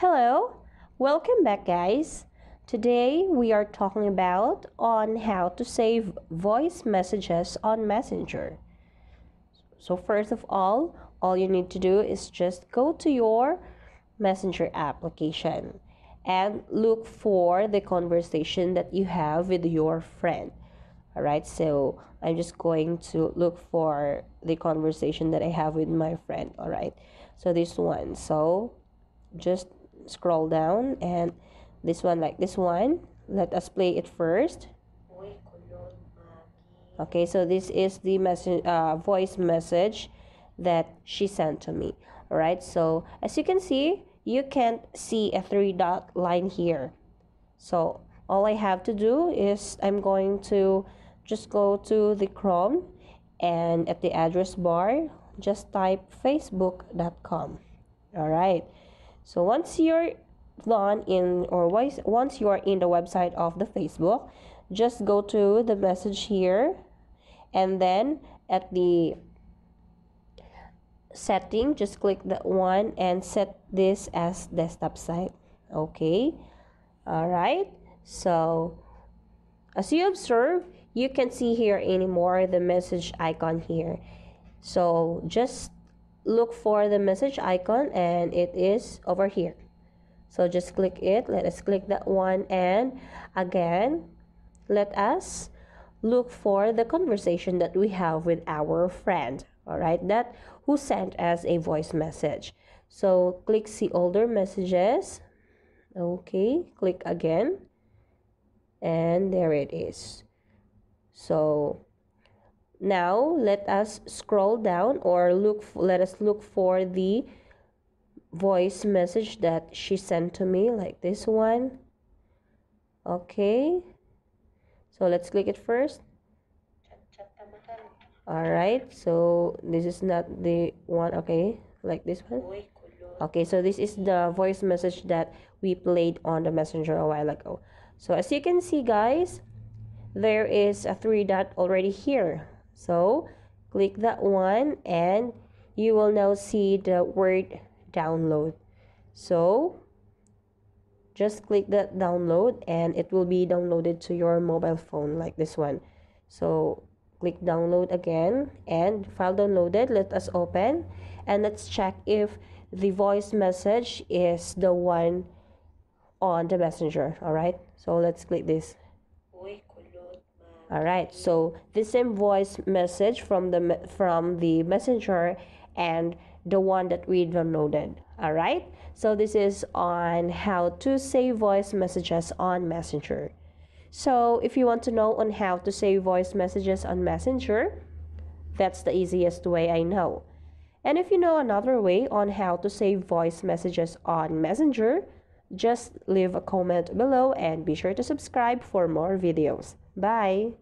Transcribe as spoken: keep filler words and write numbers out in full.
Hello, welcome back guys. Today we are talking about on how to save voice messages on Messenger. So first of all, all you need to do is just go to your Messenger application and look for the conversation that you have with your friend. All right, so I'm just going to look for the conversation that I have with my friend. All right, so this one. So just scroll down, and this one, like this one, let us play it first. Okay, so this is the message, uh, voice message that she sent to me. All right, so as you can see, you can't see a three dot line here, so all I have to do is I'm going to just go to the Chrome, and at the address bar just type facebook dot com. All right, so once you're done in or once you are in the website of the Facebook, just go to the message here, and then at the setting just click that one and set this as desktop site. Okay, all right, so as you observe, you can see here anymore the message icon here, so just look for the message icon, and it is over here, so just click it. Let us click that one, and again let us look for the conversation that we have with our friend, all right, that who sent us a voice message. So click see older messages. Okay, click again, and there it is. So now let us scroll down or look let us look for the voice message that she sent to me, like this one. Okay, so let's click it first. All right, so this is not the one. Okay, like this one. Okay, so this is the voice message that we played on the Messenger a while ago. So as you can see guys, there is a three dot already here, so click that one, and you will now see the word download. So just click that download, and it will be downloaded to your mobile phone, like this one. So click download again, and file downloaded. Let us open, and let's check if the voice message is the one on the Messenger. All right, so let's click this. All right, so the same voice message from the from the Messenger and the one that we downloaded. All right, so this is on how to save voice messages on Messenger. So if you want to know on how to save voice messages on Messenger, that's the easiest way I know. And if you know another way on how to save voice messages on Messenger, just leave a comment below, and be sure to subscribe for more videos. Bye!